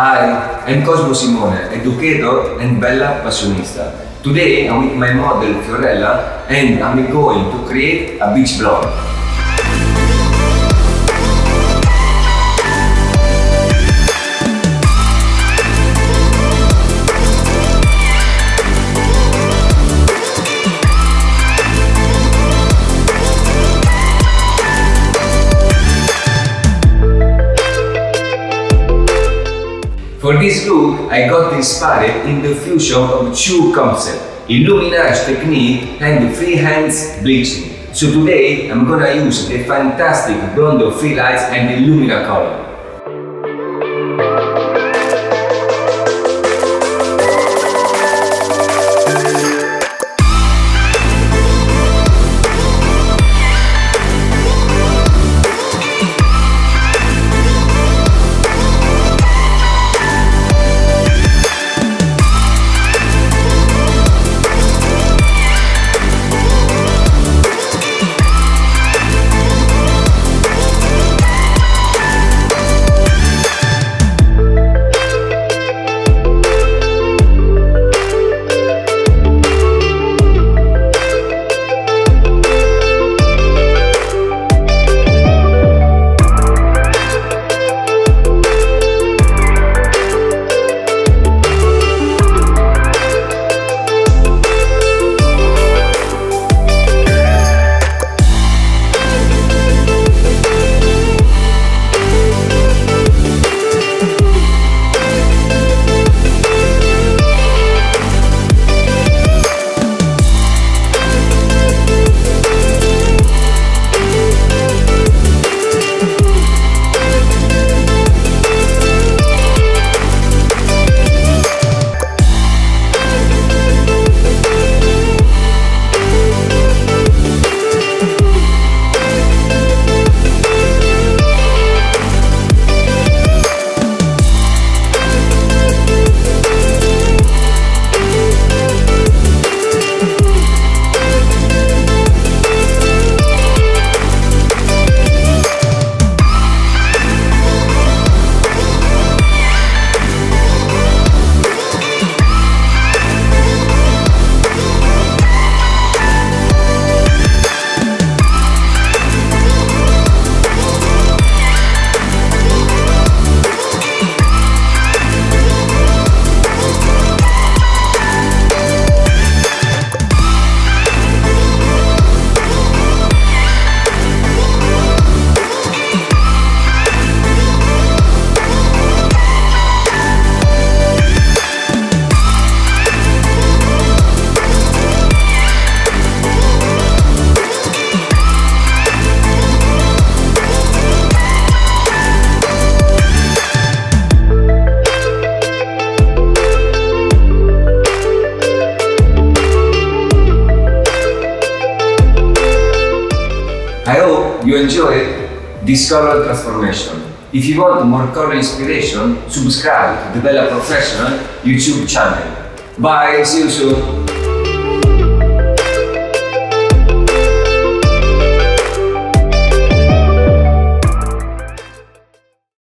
Hi, I'm Cosmo Simone, educator and Wella Professionista. Today I'm with my model Fiorella and I'm going to create a beach blog. For this look, I got inspired in the fusion of two concepts, illuminage technique and freehand bleaching. So today, I'm gonna use the fantastic Blondor Freelights and Illumina Color. I hope you enjoyed this color transformation. If you want more color inspiration, subscribe to the Wella Professionals YouTube channel. Bye, see you soon!